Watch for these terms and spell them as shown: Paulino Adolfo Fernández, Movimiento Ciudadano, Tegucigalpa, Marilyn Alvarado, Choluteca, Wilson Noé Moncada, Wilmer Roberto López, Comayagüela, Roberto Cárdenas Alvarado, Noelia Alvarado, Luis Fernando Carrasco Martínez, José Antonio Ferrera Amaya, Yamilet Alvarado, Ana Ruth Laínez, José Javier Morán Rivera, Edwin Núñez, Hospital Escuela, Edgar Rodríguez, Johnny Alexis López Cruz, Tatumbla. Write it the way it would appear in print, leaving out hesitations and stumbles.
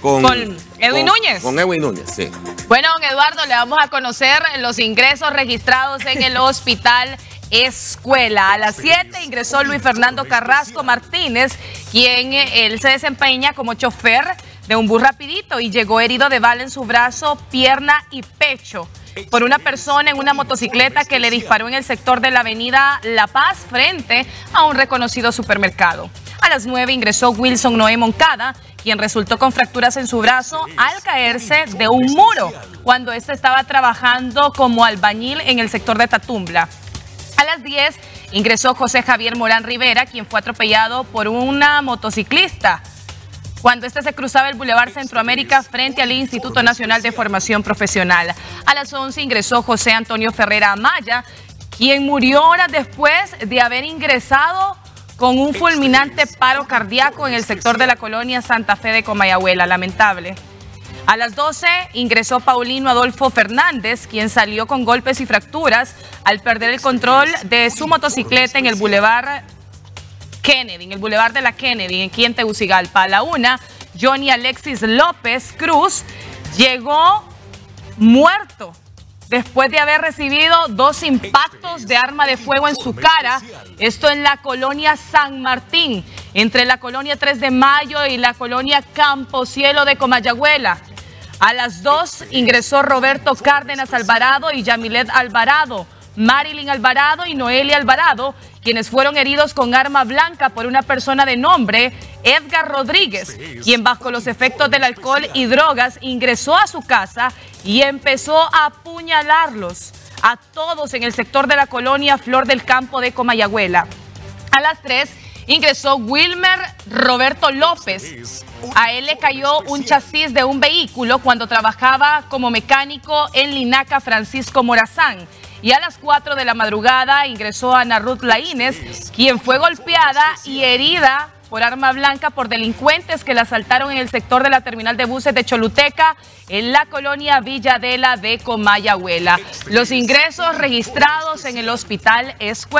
Con Edwin Núñez. Con Edwin Núñez, sí. Bueno, don Eduardo, le vamos a conocer los ingresos registrados en el Hospital Escuela. A las 7 ingresó Luis Fernando Carrasco Martínez, quien él se desempeña como chofer de un bus rapidito y llegó herido de bala en su brazo, pierna y pecho por una persona en una motocicleta que le disparó en el sector de la avenida La Paz frente a un reconocido supermercado. A las 9 ingresó Wilson Noé Moncada, quien resultó con fracturas en su brazo al caerse de un muro cuando éste estaba trabajando como albañil en el sector de Tatumbla. A las 10 ingresó José Javier Morán Rivera, quien fue atropellado por una motociclista cuando éste se cruzaba el Boulevard Centroamérica frente al Instituto Nacional de Formación Profesional. A las 11 ingresó José Antonio Ferrera Amaya, quien murió horas después de haber ingresado con un fulminante paro cardíaco en el sector de la colonia Santa Fe de Comayagüela, lamentable. A las 12 ingresó Paulino Adolfo Fernández, quien salió con golpes y fracturas al perder el control de su motocicleta en el Boulevard Kennedy, en el Boulevard de la Kennedy, aquí en Tegucigalpa. A la 1, Johnny Alexis López Cruz llegó muerto después de haber recibido 2 impactos de arma de fuego en su cara, esto en la colonia San Martín, entre la colonia 3 de Mayo y la colonia Camposielo de Comayagüela. A las 2 ingresó Roberto Cárdenas Alvarado y Yamilet Alvarado, Marilyn Alvarado y Noelia Alvarado, quienes fueron heridos con arma blanca por una persona de nombre Edgar Rodríguez, quien bajo los efectos del alcohol y drogas ingresó a su casa y empezó a apuñalarlos a todos en el sector de la colonia Flor del Campo de Comayagüela. A las 3 ingresó Wilmer Roberto López. A él le cayó un chasis de un vehículo cuando trabajaba como mecánico en Linaca Francisco Morazán. Y a las 4 de la madrugada ingresó Ana Ruth Laínez, quien fue golpeada y herida por arma blanca por delincuentes que la asaltaron en el sector de la terminal de buses de Choluteca, en la colonia Villadela de Comayagüela. Los ingresos registrados en el Hospital Escuela.